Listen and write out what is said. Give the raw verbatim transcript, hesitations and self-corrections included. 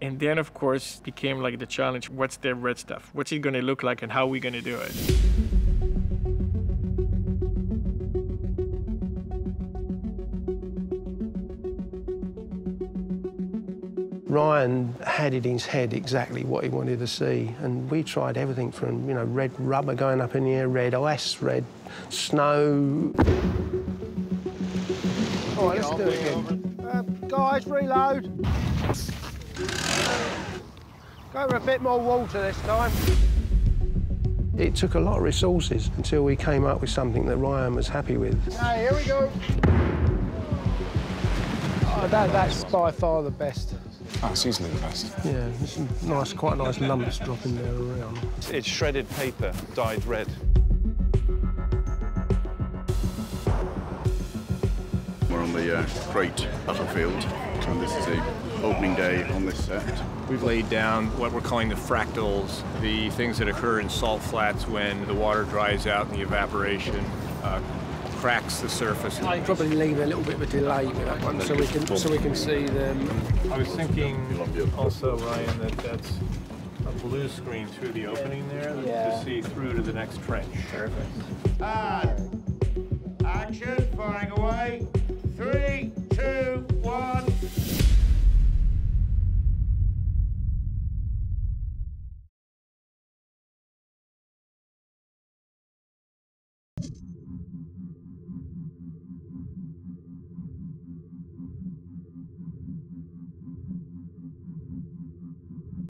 And then, of course, became like the challenge. What's the red stuff? What's it gonna look like and how are we gonna do it? Rian had it in his head exactly what he wanted to see, and we tried everything from, you know, red rubber going up in the air, red ice, red snow. All right, let's do it again. Uh, guys, reload. Go for a bit more water this time. It took a lot of resources until we came up with something that Rian was happy with. Hey, here we go. But that, that's by far the best. Oh, it's easily the best. Yeah, it's nice, quite nice lumps dropping there around. It's shredded paper, dyed red. We're on the uh, freight battlefield, and this is the opening day on this set. We've laid down what we're calling the fractals, the things that occur in salt flats when the water dries out and the evaporation Uh, cracks the surface. I'd probably leave a little bit of a delay with that one so we can so we can see them. I was thinking also, Rian, that that's a blue screen through the opening there yeah. to see through to the next trench. Perfect. Ah, action, firing away.